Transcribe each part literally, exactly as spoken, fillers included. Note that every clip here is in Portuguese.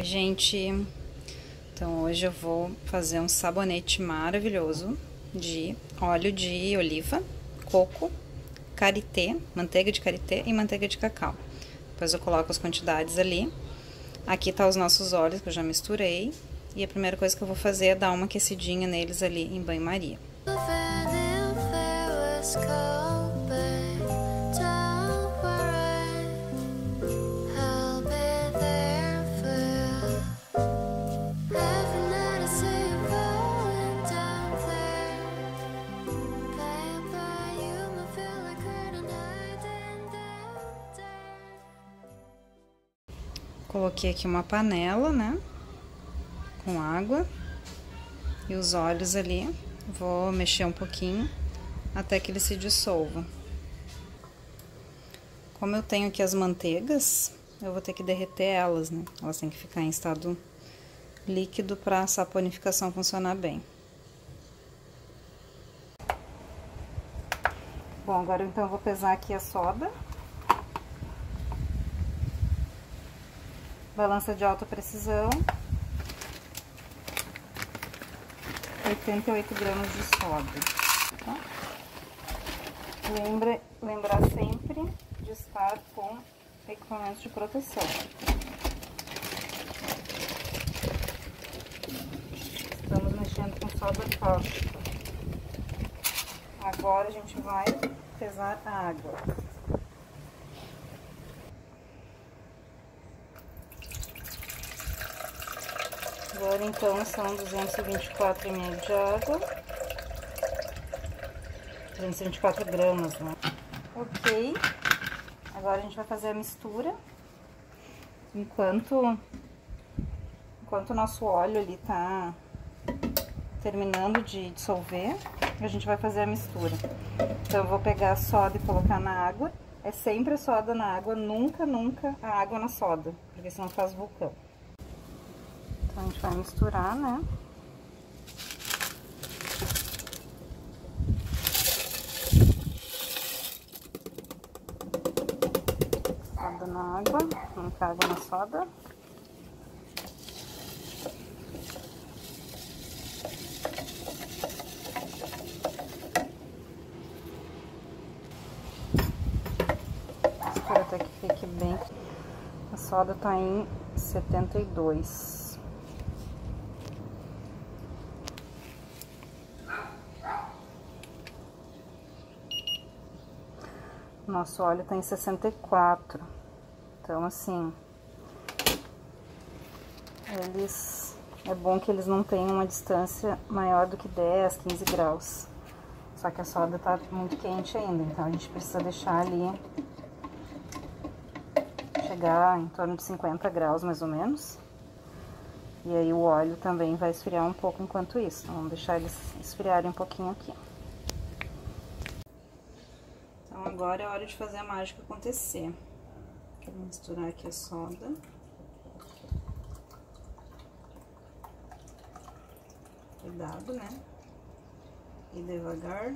Oi, gente! Então, hoje eu vou fazer um sabonete maravilhoso de óleo de oliva, coco, karité, manteiga de karité e manteiga de cacau. Depois eu coloco as quantidades ali. Aqui tá os nossos óleos que eu já misturei. E a primeira coisa que eu vou fazer é dar uma aquecidinha neles ali em banho-maria. Coloquei aqui uma panela, né, com água e os óleos ali, vou mexer um pouquinho até que eles se dissolvam. Como eu tenho aqui as manteigas, eu vou ter que derreter elas, né, elas têm que ficar em estado líquido para a saponificação funcionar bem. Bom, agora então eu vou pesar aqui a soda. Balança de alta precisão, oitenta e oito gramas de soda, tá? Lembra, lembrar sempre de estar com equipamentos de proteção. Estamos mexendo com soda cáustica. Agora a gente vai pesar a água. Agora, então, são duzentos e vinte e quatro mililitros de água, duzentos e vinte e quatro gramas, né? Ok, agora a gente vai fazer a mistura. Enquanto, enquanto o nosso óleo ali tá terminando de dissolver, a gente vai fazer a mistura. Então, eu vou pegar a soda e colocar na água. É sempre a soda na água, nunca, nunca a água na soda, porque senão faz vulcão. A gente vai misturar, né? Soda na água, não cabe na soda. Espero até que fique bem. A soda tá em setenta e dois. Nosso óleo tá em sessenta e quatro, então assim, eles, é bom que eles não tenham uma distância maior do que dez, quinze graus, só que a soda tá muito quente ainda, então a gente precisa deixar ali, chegar em torno de cinquenta graus mais ou menos, e aí o óleo também vai esfriar um pouco enquanto isso, então vamos deixar eles esfriarem um pouquinho aqui. Agora é hora de fazer a mágica acontecer. Vou misturar aqui a soda. Cuidado, né? E devagar.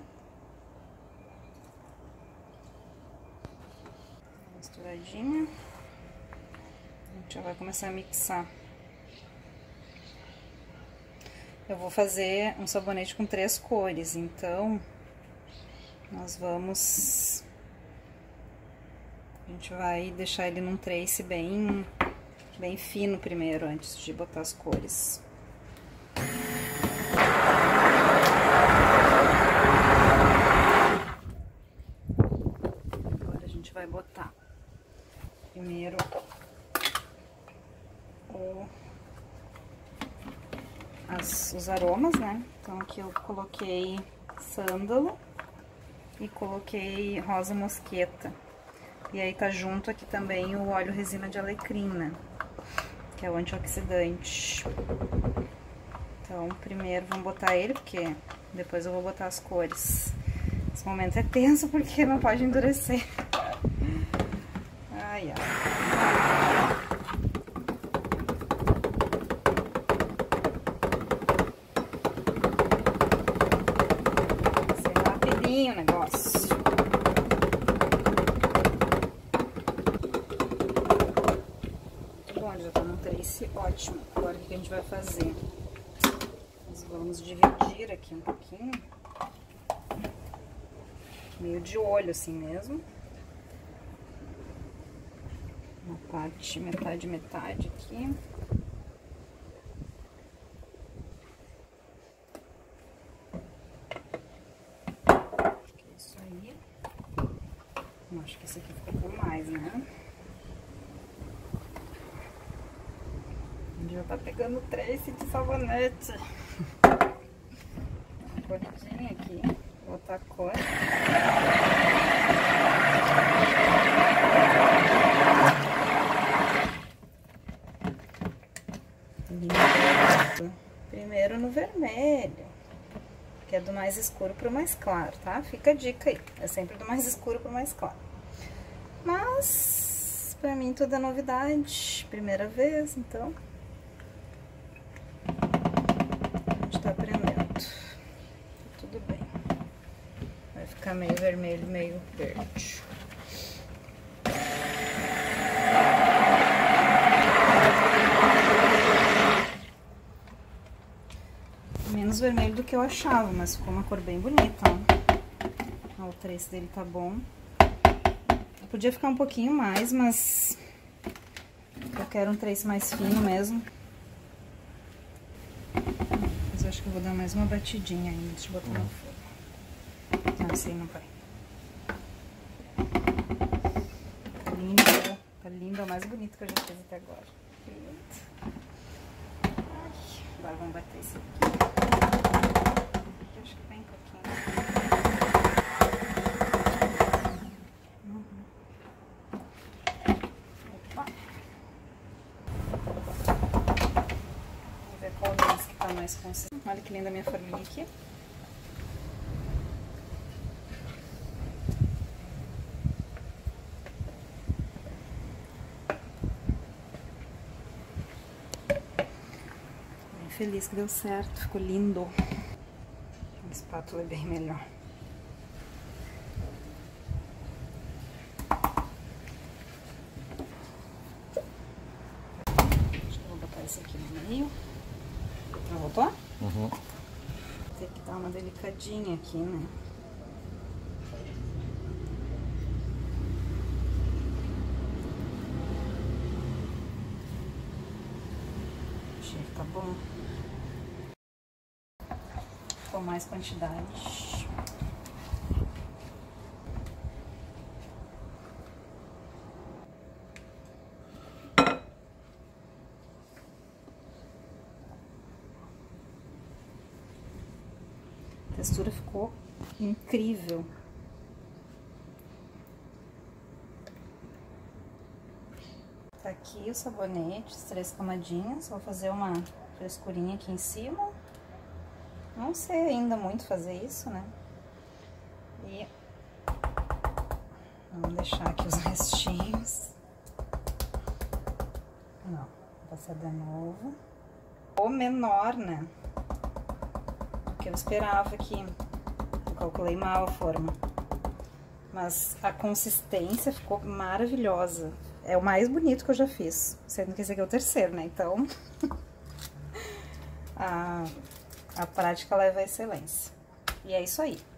Misturadinha. A gente já vai começar a mixar. Eu vou fazer um sabonete com três cores, então nós vamos... A gente vai deixar ele num trace bem, bem fino primeiro, antes de botar as cores. Agora a gente vai botar primeiro o, as, os aromas, né? Então aqui eu coloquei sândalo e coloquei rosa mosqueta. E aí tá junto aqui também o óleo resina de alecrina, que é o antioxidante. Então, primeiro vamos botar ele, porque depois eu vou botar as cores. Esse momento é tenso, porque não pode endurecer. Ai, ai. Vai ser rapidinho o negócio. ótimo. Agora o que a gente vai fazer? Nós vamos dividir aqui um pouquinho. Meio de olho assim mesmo. Uma parte, metade, metade aqui. Acho que é isso aí. Eu acho que esse aqui ficou por mais, né? Já tá pegando três de sabonete. Uma corridinha aqui. Vou botar a cor. Primeiro no vermelho, que é do mais escuro pro mais claro, tá? Fica a dica aí, é sempre do mais escuro pro mais claro. Mas, pra mim, tudo é novidade, primeira vez, então... tá aprendendo, tudo bem, vai ficar meio vermelho, meio verde. Menos vermelho do que eu achava, mas ficou uma cor bem bonita, ó. O trace dele tá bom. Eu podia ficar um pouquinho mais, mas eu quero um trace mais fino mesmo. Acho que eu vou dar mais uma batidinha ainda, deixa eu botar no fogo. Não, assim não vai. Tá linda, tá linda, é o mais bonito que eu já fiz até agora. Agora vamos bater esse aqui. Eu acho que tem um pouquinho. Uhum. Opa! Vamos ver qual deles que tá mais consistente. Olha que linda a minha forminha aqui. Bem feliz que deu certo, ficou lindo. A espátula é bem melhor. Acho que eu vou botar esse aqui no meio. Já voltou? Uhum. Tem que dar uma delicadinha aqui, né? Achei que tá bom. Com mais quantidade. A textura ficou incrível. Tá aqui o sabonete, as três camadinhas. Vou fazer uma frescurinha aqui em cima. Não sei ainda muito fazer isso, né? E vamos deixar aqui os restinhos. Não, vou passar de novo. O menor, né? Que eu esperava que eu calculei mal a forma, mas a consistência ficou maravilhosa. É o mais bonito que eu já fiz, sendo que esse aqui é o terceiro, né? Então a, a prática leva à excelência. E é isso aí.